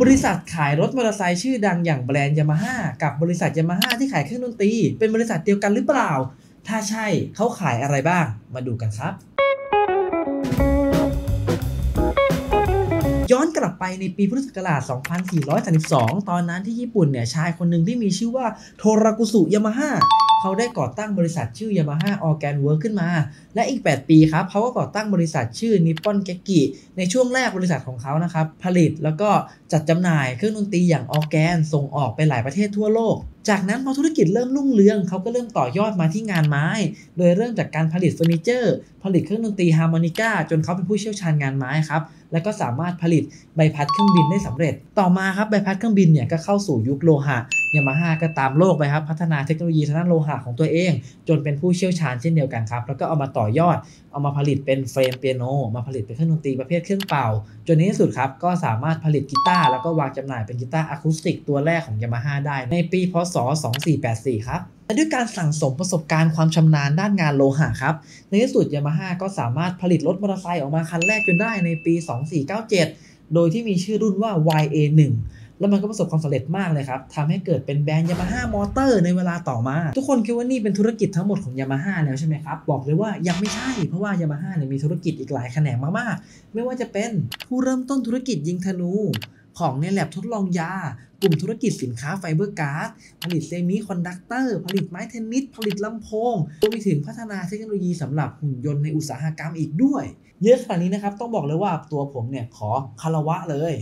บริษัทขายรถมอเตอร์ไซค์ชื่อดังอย่างแบรนด์ยามาฮ่ากับบริษัทยามาฮ่าที่ขายเครื่องดนตรีเป็นบริษัทเดียวกันหรือเปล่าถ้าใช่เขาขายอะไรบ้างมาดูกันครับย้อนกลับไปในปีพุทธศักราช 2432 ตอนนั้นที่ญี่ปุ่นเนี่ยชายคนหนึ่งที่มีชื่อว่าโทรากุสุยามาฮ่าเขาได้ก่อตั้งบริษัทชื่อยามาฮ่าออแกนเวิร์คขึ้นมาและอีก8 ปีครับเขาก็ก่อตั้งบริษัทชื่อนิปปอนเกกิในช่วงแรกบริษัทของเขานะครับผลิตแล้วก็จัดจำหน่ายเครื่องดนตรีอย่างออแกนส่งออกไปหลายประเทศทั่วโลกจากนั้นพอธุรกิจเริ่มรุ่งเรืองเขาก็เริ่มต่อยอดมาที่งานไม้โดยเริ่มจากการผลิตเฟอร์นิเจอร์ผลิตเครื่องดนตรีฮาร์โมนิก้าจนเขาเป็นผู้เชี่ยวชาญงานไม้ครับและก็สามารถผลิตใบพัดเครื่องบินได้สำเร็จต่อมาครับใบพัดเครื่องบินเนี่ยก็เข้าสู่ยุคโลหะยามาฮ่าก็ตามโลกไปครับพัฒนาเทคโนโลยีทางด้านโลหะของตัวเองจนเป็นผู้เชี่ยวชาญเช่นเดียวกันครับแล้วก็เอามาต่อยอดเอามาผลิตเป็นเฟรมเปียโนมาผลิตเป็นเครื่องดนตรีประเภทเครื่องเป่าจนในที่สุดครับก็สามารถผลิตกีตาร์แล้วก็วางจำหน่ายเป็นกีตาร์อะคูสติกตัวแรกของยามาฮ่าได้ในปีพ.ศ. 2484ครับและด้วยการสั่งสมประสบการณ์ความชำนาญด้านงานโลหะครับในที่สุดยามาฮ่าก็สามารถผลิตรถมอเตอร์ไซค์ออกมาคันแรกจนได้ในปี 2497 โดยที่มีชื่อรุ่นว่า YA1แล้วมันก็ประสบความสำเร็จมากเลยครับทำให้เกิดเป็นแบรนด์ยามาฮ่ามอเตอร์ในเวลาต่อมาทุกคนคิดว่านี่เป็นธุรกิจทั้งหมดของยามาฮ่าแล้วใช่ไหมครับบอกเลยว่ายังไม่ใช่เพราะว่ายามาฮ่าเนี่ยมีธุรกิจอีกหลายแขนงมากๆไม่ว่าจะเป็นผู้เริ่มต้นธุรกิจยิงธนูของในแลบทดลองยากลุ่มธุรกิจสินค้าไฟเบอร์การ์ดผลิตเซมิคอนดักเตอร์ผลิตไม้เทนนิสผลิตลำโพงรวมไปถึงพัฒนาเทคโนโลยีสำหรับหุ่นยนต์ในอุตสาหกรรมอีกด้วยเยอะขนาดนี้นะครับต้องบอกเลยว่าตัวผมเนี่ยขอคารวะเลย